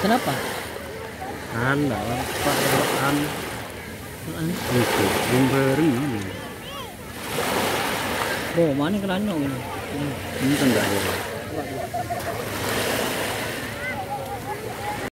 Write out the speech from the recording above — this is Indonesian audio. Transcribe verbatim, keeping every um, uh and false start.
Kenapa? Anda Pak An. Ini itu bumberi. Oh, mana kelana ini? Ini tengah ya.